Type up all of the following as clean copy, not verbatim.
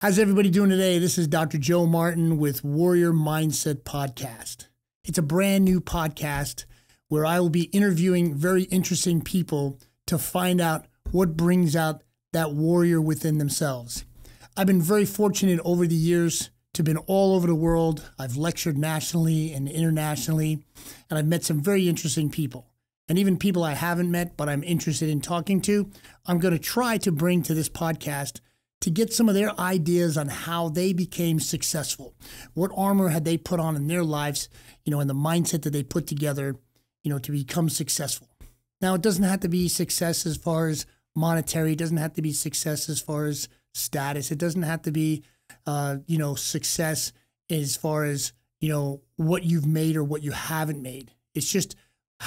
How's everybody doing today? This is Dr. Joe Martin with Warrior Mindset Podcast. It's a brand new podcast where I will be interviewing very interesting people to find out what brings out that warrior within themselves. I've been very fortunate over the years to have been all over the world. I've lectured nationally and internationally, and I've met some very interesting people. And even people I haven't met but I'm interested in talking to, I'm going to try to bring to this podcast to get some of their ideas on how they became successful. What armor had they put on in their lives, and the mindset that they put together, to become successful. Now, it doesn't have to be success as far as monetary. It doesn't have to be success as far as status. It doesn't have to be, success as far as, what you've made or what you haven't made. It's just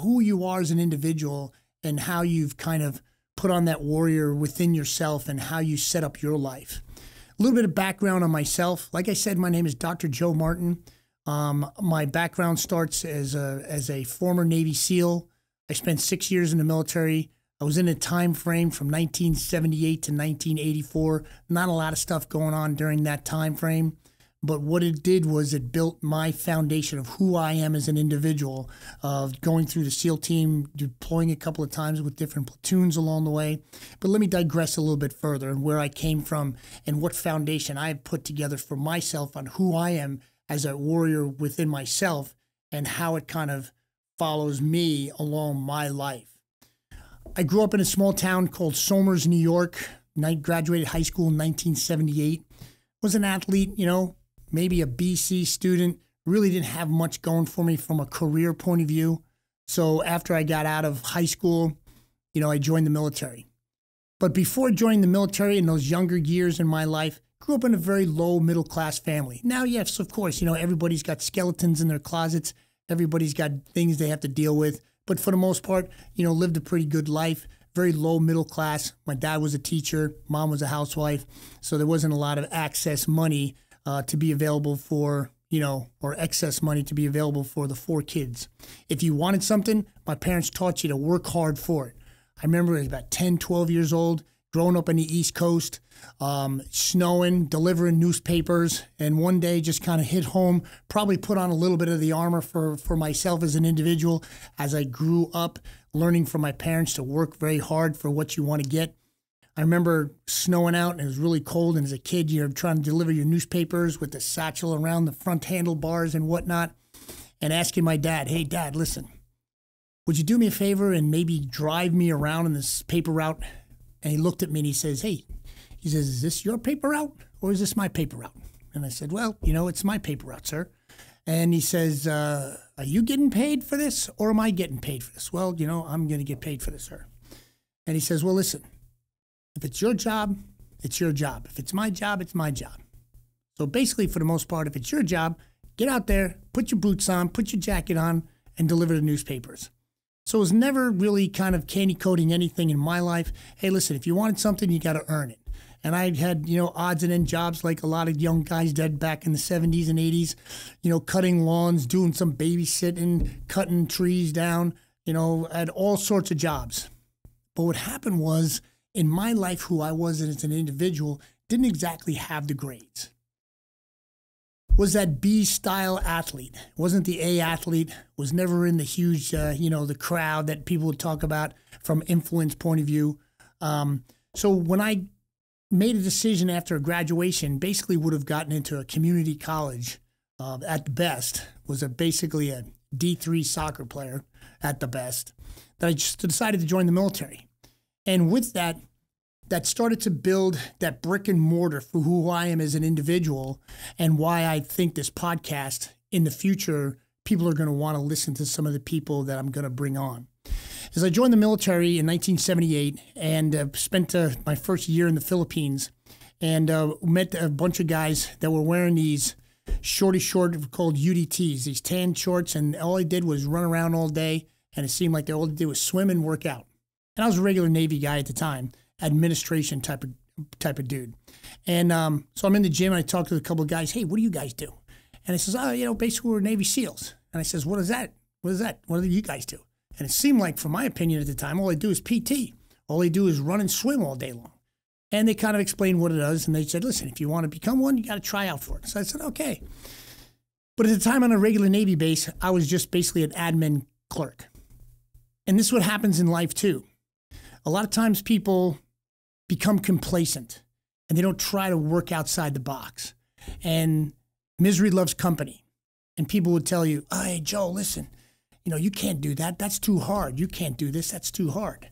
who you are as an individual and how you've kind of put on that warrior within yourself and how you set up your life. A little bit of background on myself. Like I said, my name is Dr. Joe Martin. My background starts as a former Navy SEAL. I spent 6 years in the military. I was in a time frame from 1978 to 1984. Not a lot of stuff going on during that time frame. But what it did was it built my foundation of who I am as an individual, of going through the SEAL team, deploying a couple of times with different platoons along the way. But let me digress a little bit further and where I came from and what foundation I have put together for myself on who I am as a warrior within myself and how it kind of follows me along my life. I grew up in a small town called Somers, New York. I graduated high school in 1978. Was an athlete, maybe a BC student, really didn't have much going for me from a career point of view. So after I got out of high school, I joined the military. But before joining the military in those younger years in my life, grew up in a very low middle class family. Now, yes, of course, everybody's got skeletons in their closets. Everybody's got things they have to deal with. But for the most part, lived a pretty good life, very low middle class. My dad was a teacher. Mom was a housewife. So there wasn't a lot of access money to be available for, or excess money to be available for the four kids. If you wanted something, my parents taught you to work hard for it. I remember I was about 10, 12 years old, growing up on the East Coast, snowing, delivering newspapers, and one day just kind of hit home, probably put on a little bit of the armor for myself as an individual as I grew up, learning from my parents to work very hard for what you want to get. I remember snowing out and it was really cold. And as a kid, you're trying to deliver your newspapers with the satchel around the front handlebars and whatnot, and asking my dad, "Hey, Dad, listen, would you do me a favor and maybe drive me around in this paper route?" And he looked at me and he says, "Hey," he says, "is this your paper route or is this my paper route?" And I said, "Well, it's my paper route, sir." And he says, "Are you getting paid for this or am I getting paid for this?" "Well, I'm going to get paid for this, sir." And he says, "Well, listen, if it's your job, it's your job. If it's my job, it's my job. So basically, for the most part, if it's your job, get out there, put your boots on, put your jacket on, and deliver the newspapers." So it was never really kind of candy coating anything in my life. Hey, listen, if you wanted something, you got to earn it. And I had, odds and end jobs like a lot of young guys did back in the 70s and 80s, cutting lawns, doing some babysitting, cutting trees down, I had all sorts of jobs. But what happened was, in my life, who I was as an individual didn't exactly have the grades. Was that B-style athlete. Wasn't the A athlete. Was never in the huge, the crowd that people would talk about from influence point of view. So when I made a decision after graduation, basically would have gotten into a community college at the best, was basically a D3 soccer player at the best, that I just decided to join the military. And with that, that started to build that brick and mortar for who I am as an individual and why I think this podcast in the future, people are going to want to listen to some of the people that I'm going to bring on. As I joined the military in 1978 and spent my first year in the Philippines and met a bunch of guys that were wearing these short called UDTs, these tan shorts. And all I did was run around all day. And it seemed like all they did was swim and work out. And I was a regular Navy guy at the time, administration type of dude. And so I'm in the gym and I talk to a couple of guys, "Hey, what do you guys do?" And I says, "Oh, basically we're Navy SEALs." And I says, "What is that? What is that? What do you guys do?" And it seemed like, from my opinion at the time, all they do is PT. All they do is run and swim all day long. And they kind of explained what it is, and they said, listen, if you want to become one, you got to try out for it. So I said, okay. But at the time on a regular Navy base, I was just basically an admin clerk. And this is what happens in life too. A lot of times people become complacent and they don't try to work outside the box. And misery loves company. And people would tell you, hey, Joe, listen, you know, you can't do that. That's too hard. You can't do this. That's too hard.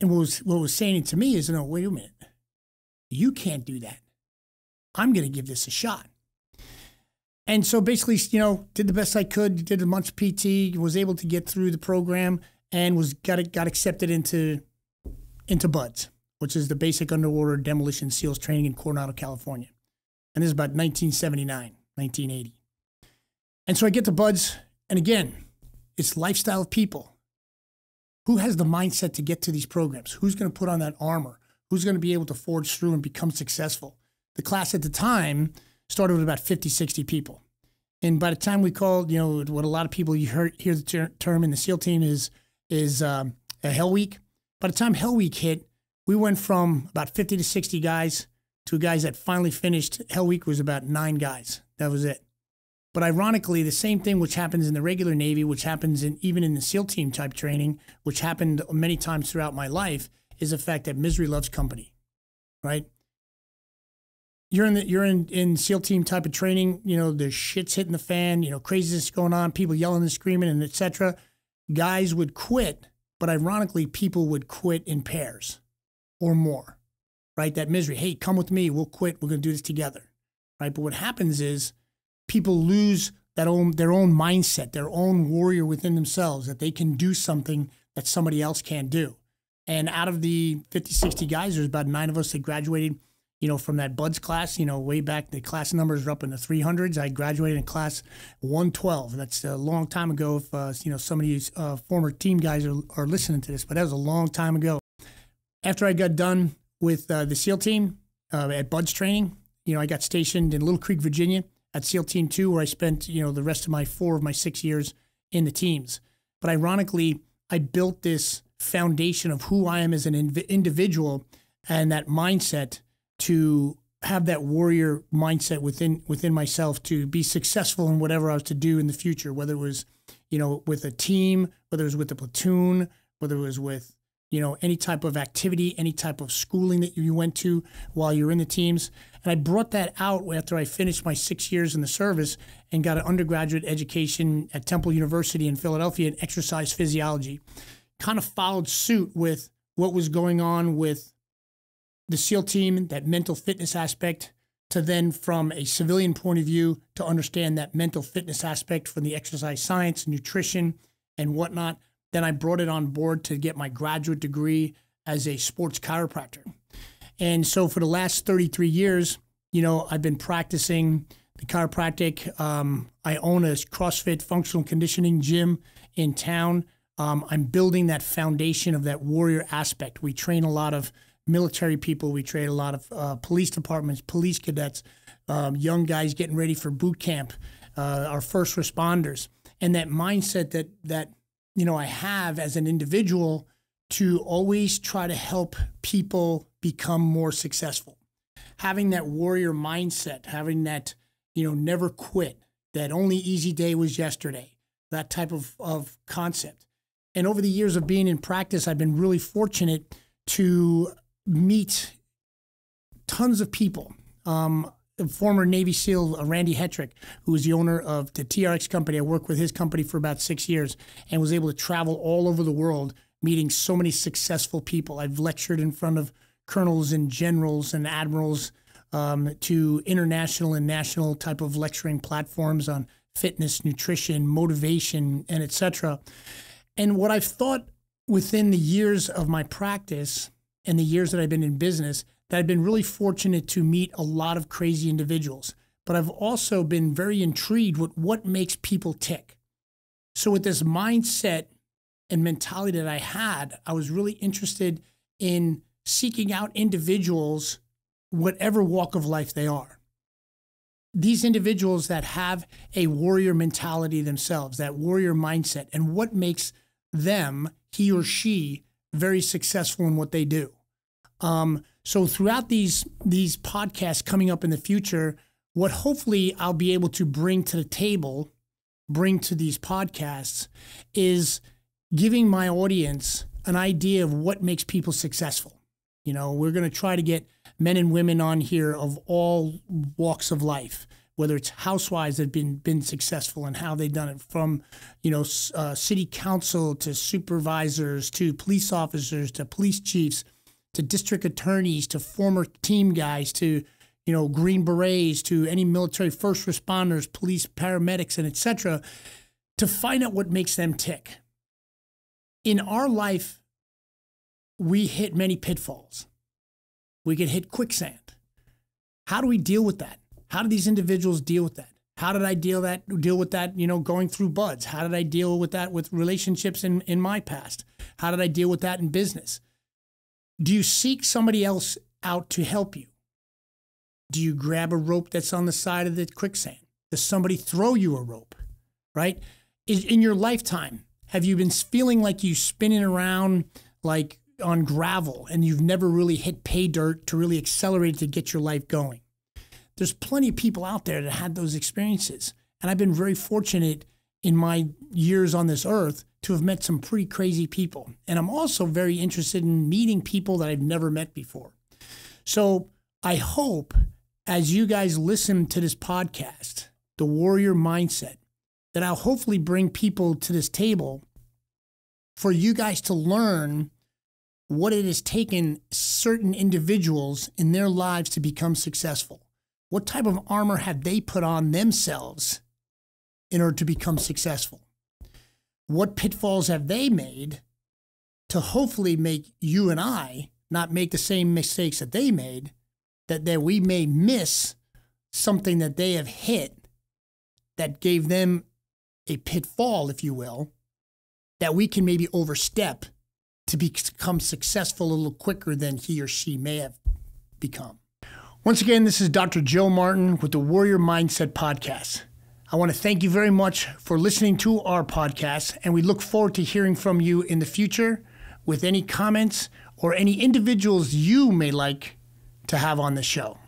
And what was saying to me is, no, wait a minute. You can't do that. I'm going to give this a shot. And so basically, you know, did the best I could, did a month's PT, was able to get through the program, and got accepted into BUDS, which is the Basic Underwater Demolition SEALs Training in Coronado, California. And this is about 1979, 1980. And so I get to BUDS, and again, it's lifestyle of people. Who has the mindset to get to these programs? Who's going to put on that armor? Who's going to be able to forge through and become successful? The class at the time started with about 50, 60 people. And by the time we called, you know, what a lot of people hear the term in the SEAL team is a Hell Week. By the time Hell Week hit, we went from about 50 to 60 guys to guys that finally finished. Hell Week was about 9 guys. That was it. But ironically, the same thing which happens in the regular Navy, which happens even in the SEAL team type training, which happened many times throughout my life, is the fact that misery loves company, right? You're in SEAL team type of training, you know, the shit's hitting the fan, you know, craziness going on, people yelling and screaming and et cetera. Guys would quit, but ironically, people would quit in pairs or more, right? That misery, hey, come with me, we'll quit, we're going to do this together, right? But what happens is people lose their own mindset, their own warrior within themselves, that they can do something that somebody else can't do. And out of the 50, 60 guys, there's about 9 of us that graduated, you know, from that BUDS class, you know, way back. The class numbers are up in the 300s. I graduated in class 112. That's a long time ago. If, you know, some of these former team guys are listening to this, but that was a long time ago. After I got done with the SEAL team at BUDS training, you know, I got stationed in Little Creek, Virginia at SEAL team 2, where I spent, you know, the rest of my 6 years in the teams. But ironically, I built this foundation of who I am as an individual and that mindset to have that warrior mindset within myself to be successful in whatever I was to do in the future, whether it was, you know, with a team, whether it was with the platoon, whether it was with, you know, any type of activity, any type of schooling that you went to while you were in the teams. And I brought that out after I finished my 6 years in the service and got an undergraduate education at Temple University in Philadelphia in exercise physiology. Kind of followed suit with what was going on with the SEAL team, that mental fitness aspect, to then from a civilian point of view to understand that mental fitness aspect from the exercise science, nutrition, and whatnot. Then I brought it on board to get my graduate degree as a sports chiropractor. And so for the last 33 years, you know, I've been practicing the chiropractic. I own a CrossFit functional conditioning gym in town. I'm building that foundation of that warrior aspect. We train a lot of military people. We train a lot of police departments, police cadets, young guys getting ready for boot camp, our first responders. And that mindset that you know, I have as an individual to always try to help people become more successful. Having that warrior mindset, having that, you know, never quit, that only easy day was yesterday, that type of concept. And over the years of being in practice, I've been really fortunate to meet tons of people. Former Navy SEAL Randy Hetrick, who is the owner of the TRX company. I worked with his company for about 6 years and was able to travel all over the world, meeting so many successful people. I've lectured in front of colonels and generals and admirals to international and national type of lecturing platforms on fitness, nutrition, motivation, and et cetera. And what I've thought within the years of my practice and the years that I've been in business, that I've been really fortunate to meet a lot of crazy individuals. But I've also been very intrigued with what makes people tick. So with this mindset and mentality that I had, I was really interested in seeking out individuals, whatever walk of life they are. These individuals that have a warrior mentality themselves, that warrior mindset, and what makes them, he or she, very successful in what they do. So throughout these podcasts coming up in the future, what hopefully I'll be able to bring to the table, bring to these podcasts, is giving my audience an idea of what makes people successful. You know, we're going to try to get men and women on here of all walks of life, whether it's housewives that have been successful and how they've done it, from, you know, city council to supervisors to police officers to police chiefs to district attorneys to former team guys to, you know, Green Berets to any military first responders, police, paramedics, and et cetera, to find out what makes them tick. In our life, we hit many pitfalls. We get hit quicksand. How do we deal with that? How do these individuals deal with that? How did I deal with that, you know, going through BUDS? How did I deal with that with relationships in my past? How did I deal with that in business? Do you seek somebody else out to help you? Do you grab a rope that's on the side of the quicksand? Does somebody throw you a rope, right? In your lifetime, have you been feeling like you're spinning around like on gravel and you've never really hit pay dirt to really accelerate to get your life going? There's plenty of people out there that had those experiences. And I've been very fortunate in my years on this earth to have met some pretty crazy people. And I'm also very interested in meeting people that I've never met before. So I hope as you guys listen to this podcast, The Warrior Mindset, that I'll hopefully bring people to this table for you guys to learn what it has taken certain individuals in their lives to become successful. What type of armor have they put on themselves in order to become successful? What pitfalls have they made to hopefully make you and I not make the same mistakes that they made, that we may miss something that they have hit that gave them a pitfall, if you will, that we can maybe overstep to become successful a little quicker than he or she may have become. Once again, this is Dr. Joe Martin with the Warrior Mindset Podcast. I want to thank you very much for listening to our podcast, and we look forward to hearing from you in the future with any comments or any individuals you may like to have on the show.